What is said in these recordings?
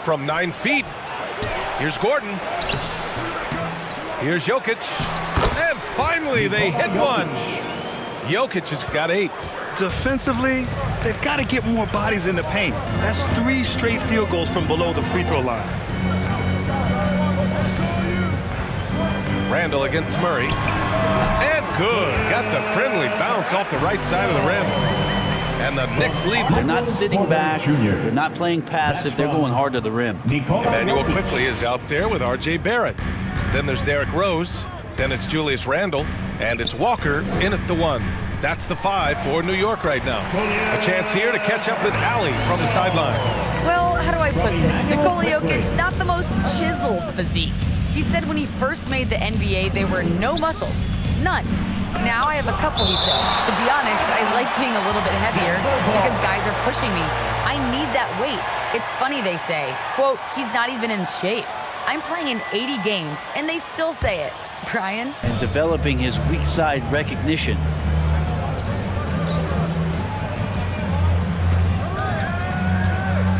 from 9 feet. Here's Gordon. Here's Jokic. And finally, they hit one. Jokic has got 8. Defensively, they've got to get more bodies in the paint. That's 3 straight field goals from below the free throw line. Randle against Murray. And good. Got the friendly bounce off the right side of the rim. And the Knicks lead. They're not sitting back. They're not playing passive. They're going hard to the rim. Immanuel Quickley is out there with RJ Barrett. Then there's Derrick Rose. Then it's Julius Randle. And it's Walker in at the 1. That's the 5 for New York right now. A chance here to catch up with Allie from the sideline. Well, how do I put this? Nikola Jokic, not the most chiseled physique. He said when he first made the NBA, there were no muscles. None. Now I have a couple, he said. To be honest, I like being a little bit heavier because guys are pushing me. I need that weight. It's funny they say, quote, he's not even in shape. I'm playing in 80 games, and they still say it, Brian. And developing his weak side recognition.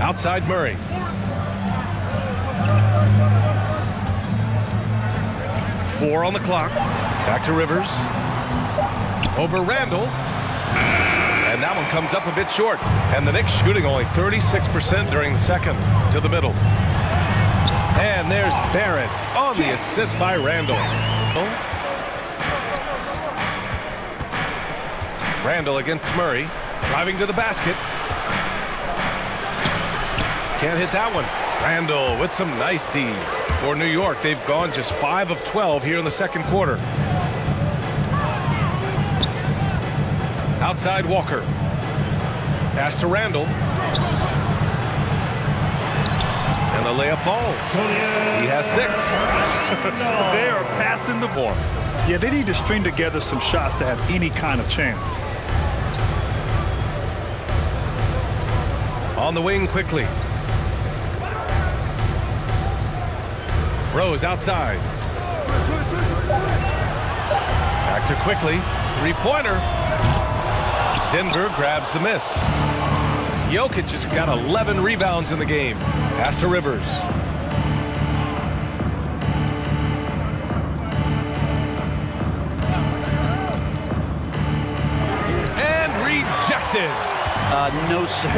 Outside Murray. Four on the clock. Back to Rivers. Over Randle, and that one comes up a bit short, and the Knicks shooting only 36% during the second. To the middle, and there's Barrett on the assist by Randle. Randle against Murray, driving to the basket. Can't hit that one. Randle with some nice D. For New York, they've gone just 5 of 12 here in the second quarter. Outside Walker. Pass to Randle. And the layup falls. He has 6. They are passing the ball. Yeah, they need to string together some shots to have any kind of chance. On the wing quickly. Rose outside. Back to Quickley. 3-pointer. Denver grabs the miss. Jokic has got 11 rebounds in the game. Pass to Rivers. And rejected. No, sir.